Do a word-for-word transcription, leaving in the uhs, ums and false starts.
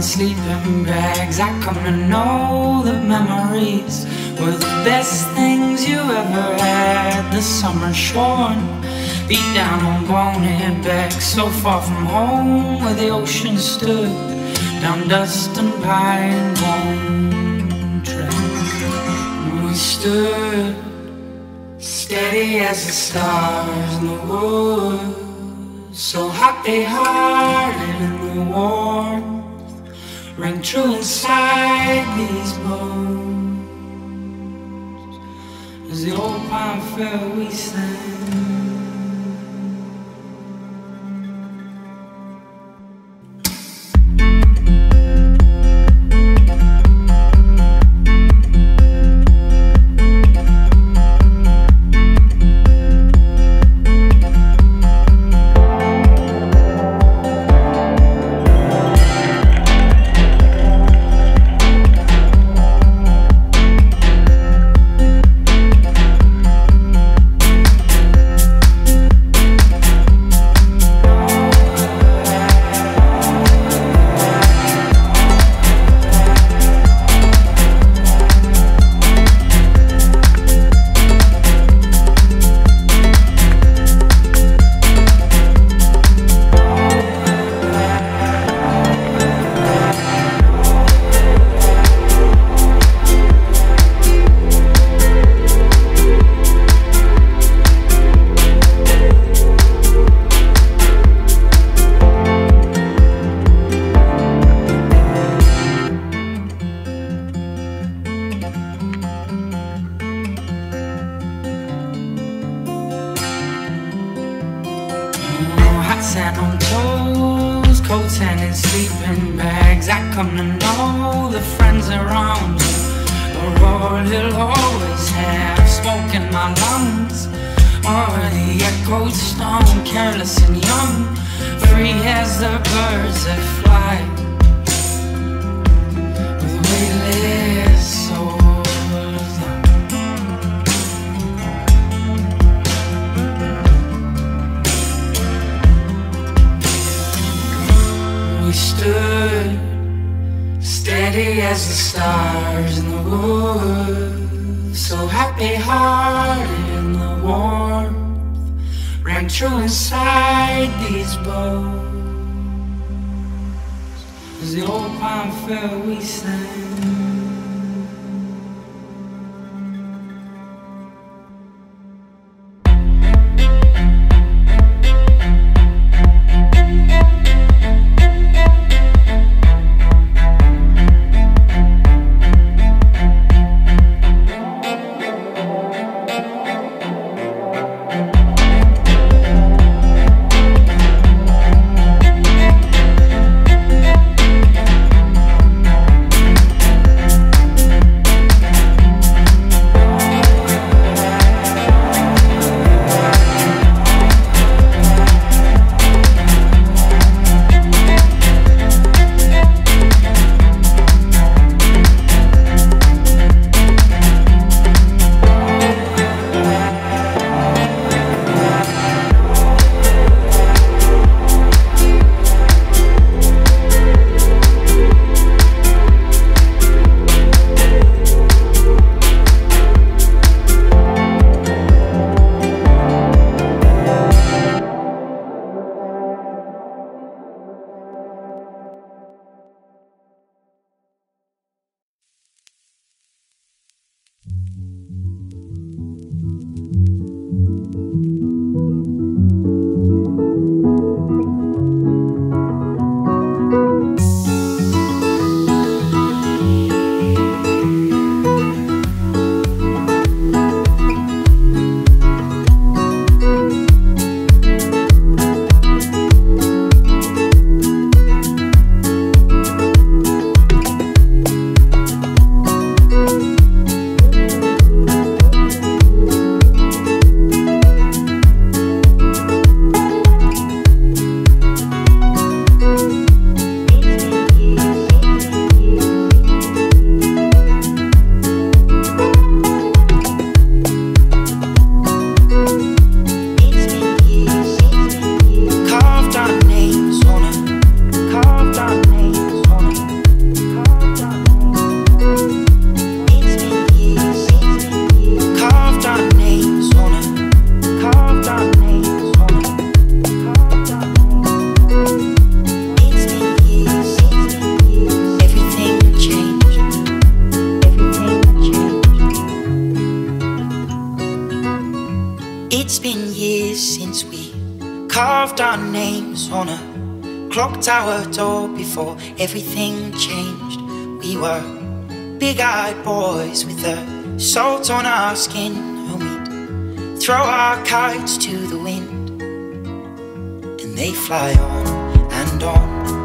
Sleeping bags, I come to know that memories were the best things you ever had. The summer shorn, beat down on wanted back, so far from home where the ocean stood, down dust and pine bone track. We stood steady as the stars in the woods, so happy hearted in the warmth. Ring true inside these bones, as the old pine fell we sang. and in sleeping bags. I come to know the friends around you are all you'll always have. Smoke in my lungs, already echoed stone, careless and young, free as the birds that fly, with weightless souls. We stood steady as the stars in the woods, so happy-hearted in the warmth ran true inside these bones. As the old pine fell, we sang. Tower door before everything changed. We were big-eyed boys with the salt on our skin, and we'd throw our kites to the wind, and they fly on and on